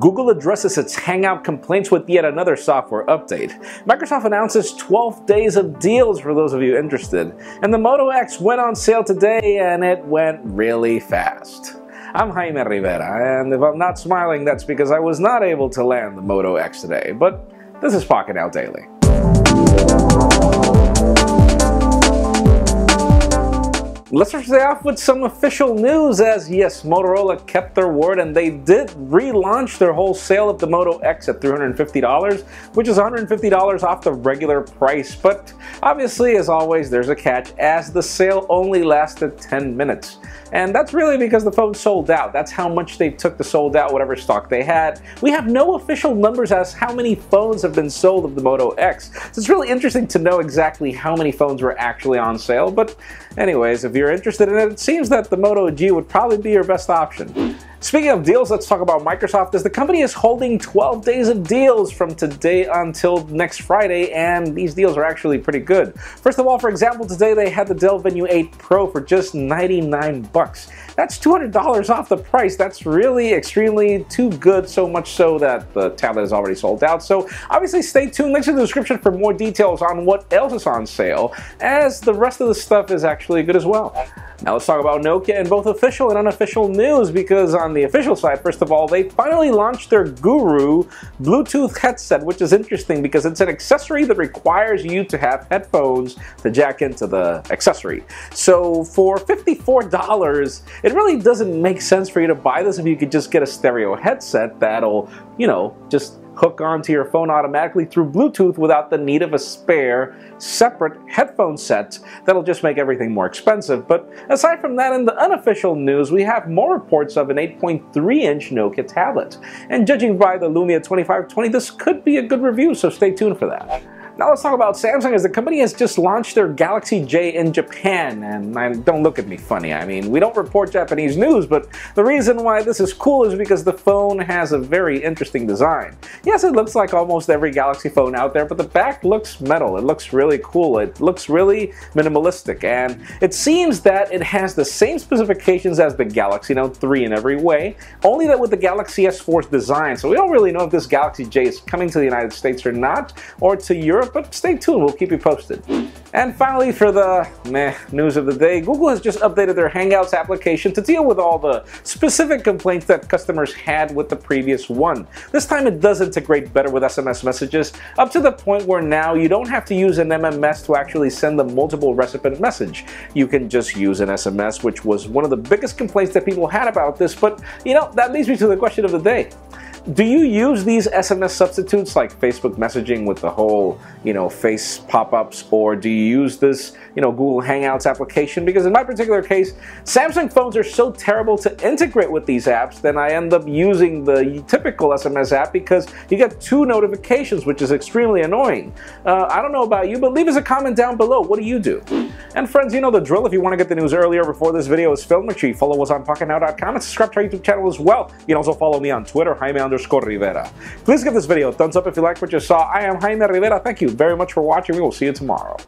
Google addresses its Hangout complaints with yet another software update. Microsoft announces 12 days of deals for those of you interested. And the Moto X went on sale today and it went really fast. I'm Jaime Rivera, and if I'm not smiling, that's because I was not able to land the Moto X today, but this is PocketNow Daily. Let's start off with some official news, as yes, Motorola kept their word and they did relaunch their whole sale of the Moto X at $350, which is $150 off the regular price. But obviously, as always, there's a catch, as the sale only lasted 10 minutes. And that's really because the phone sold out. That's how much they took to sold out whatever stock they had. We have no official numbers as how many phones have been sold of the Moto X. So it's really interesting to know exactly how many phones were actually on sale. But anyways, if you're interested in it, it seems that the Moto G would probably be your best option. Speaking of deals, let's talk about Microsoft, as the company is holding 12 days of deals from today until next Friday, and these deals are actually pretty good. First of all, for example, today they had the Dell Venue 8 Pro for just $99. That's $200 off the price. That's really extremely too good, so much so that the tablet is already sold out. So obviously stay tuned, links in the description for more details on what else is on sale, as the rest of the stuff is actually good as well. Now let's talk about Nokia and both official and unofficial news, because on the official side, first of all, they finally launched their Guru Bluetooth headset, which is interesting because it's an accessory that requires you to have headphones to jack into the accessory. So for $54, it really doesn't make sense for you to buy this if you could just get a stereo headset that'll, you know, just hook onto your phone automatically through Bluetooth without the need of a spare separate headphone set. That'll just make everything more expensive. But aside from that, in the unofficial news, we have more reports of an 8.3-inch Nokia tablet. And judging by the Lumia 2520, this could be a good review, so stay tuned for that. Now let's talk about Samsung, as the company has just launched their Galaxy J in Japan, and don't look at me funny. I mean, we don't report Japanese news, but the reason why this is cool is because the phone has a very interesting design. Yes, it looks like almost every Galaxy phone out there, but the back looks metal. It looks really cool. It looks really minimalistic, and it seems that it has the same specifications as the Galaxy Note 3 in every way, only that with the Galaxy S4's design. So we don't really know if this Galaxy J is coming to the United States or not, or to Europe, but stay tuned, we'll keep you posted. And finally, for the news of the day, Google has just updated their Hangouts application to deal with all the specific complaints that customers had with the previous one. This time it does integrate better with SMS messages, up to the point where now you don't have to use an MMS to actually send a multiple recipient message. You can just use an SMS, which was one of the biggest complaints that people had about this. But you know, that leads me to the question of the day. Do you use these SMS substitutes like Facebook messaging with the whole, you know, face pop-ups, or do you use this, you know, Google Hangouts application? Because in my particular case, Samsung phones are so terrible to integrate with these apps, then I end up using the typical SMS app because you get two notifications, which is extremely annoying. I don't know about you, but leave us a comment down below. What do you do? And friends, you know the drill. If you want to get the news earlier before this video is filmed, make sure you follow us on PocketNow.com and subscribe to our YouTube channel as well. You can also follow me on Twitter, Jaime_Rivera. Please give this video a thumbs up if you liked what you saw. I am Jaime Rivera. Thank you very much for watching. We will see you tomorrow.